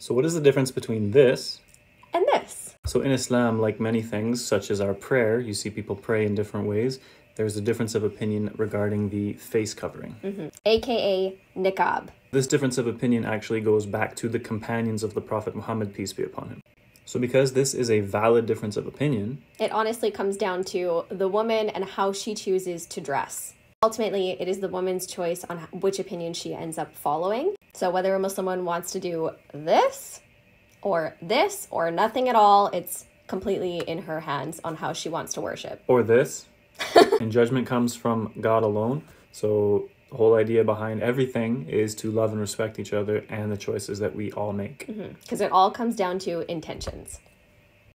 So what is the difference between this and this? So in Islam, like many things, such as our prayer, you see people pray in different ways. There's a difference of opinion regarding the face covering. AKA niqab. This difference of opinion actually goes back to the companions of the Prophet Muhammad, peace be upon him. So because this is a valid difference of opinion, it honestly comes down to the woman and how she chooses to dress. Ultimately, it is the woman's choice on which opinion she ends up following. So whether a Muslim woman wants to do this or nothing at all, it's completely in her hands on how she wants to worship. Or this. And judgment comes from God alone. So the whole idea behind everything is to love and respect each other and the choices that we all make. Because it all comes down to intentions.